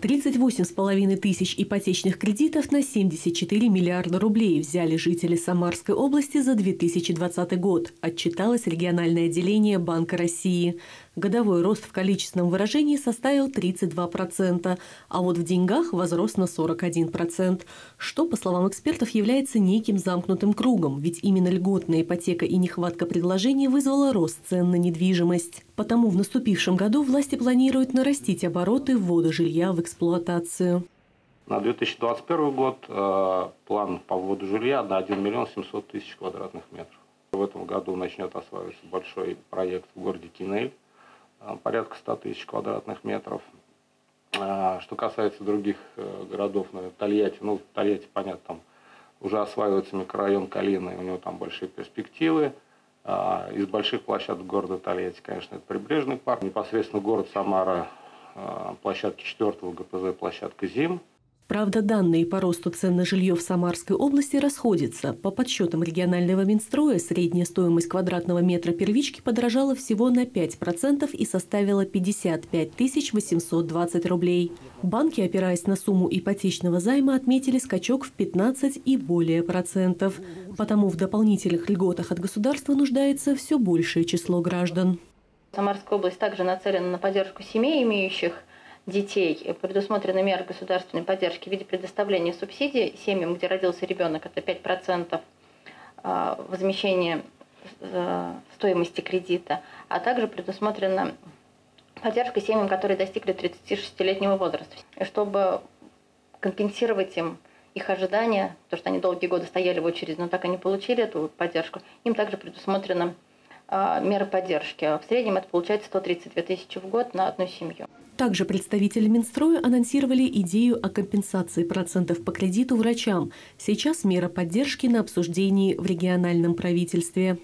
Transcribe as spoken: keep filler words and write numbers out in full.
тридцать восемь с половиной тысяч ипотечных кредитов на семьдесят четыре миллиарда рублей взяли жители Самарской области за две тысячи двадцатый год, отчиталось региональное отделение Банка России. Годовой рост в количественном выражении составил тридцать два процента, а вот в деньгах возрос на сорок один процент, что, по словам экспертов, является неким замкнутым кругом, ведь именно льготная ипотека и нехватка предложений вызвала рост цен на недвижимость. Потому в наступившем году власти планируют нарастить обороты ввода жилья в эксплуатацию. На две тысячи двадцать первый год э, план по вводу жилья на один миллион семьсот тысяч квадратных метров. В этом году начнет осваиваться большой проект в городе Кинель, э, порядка ста тысяч квадратных метров. Э, что касается других э, городов, наверное, Тольятти, ну, Тольятти, понятно, там уже осваивается микрорайон Калина, у него там большие перспективы. Э, из больших площадок города Тольятти, конечно, это прибрежный парк. Непосредственно город Самара, площадки четвёртого ГПЗ, площадка ЗИМ. Правда, данные по росту цен на жилье в Самарской области расходятся. По подсчетам регионального Минстроя, средняя стоимость квадратного метра первички подорожала всего на пять процентов и составила пятьдесят пять тысяч восемьсот двадцать рублей. Банки, опираясь на сумму ипотечного займа, отметили скачок в пятнадцать и более процентов. Потому в дополнительных льготах от государства нуждается все большее число граждан. Самарская область также нацелена на поддержку семей, имеющих детей. Предусмотрены меры государственной поддержки в виде предоставления субсидий семьям, где родился ребенок, это пять процентов возмещения стоимости кредита, а также предусмотрена поддержка семьям, которые достигли тридцатишестилетнего возраста, чтобы компенсировать им их ожидания, потому что они долгие годы стояли в очереди, но так и не получили эту поддержку. Им также предусмотрено меры поддержки. В среднем это получается сто тридцать две тысячи в год на одну семью. Также представители Минстроя анонсировали идею о компенсации процентов по кредиту врачам. Сейчас мера поддержки на обсуждении в региональном правительстве.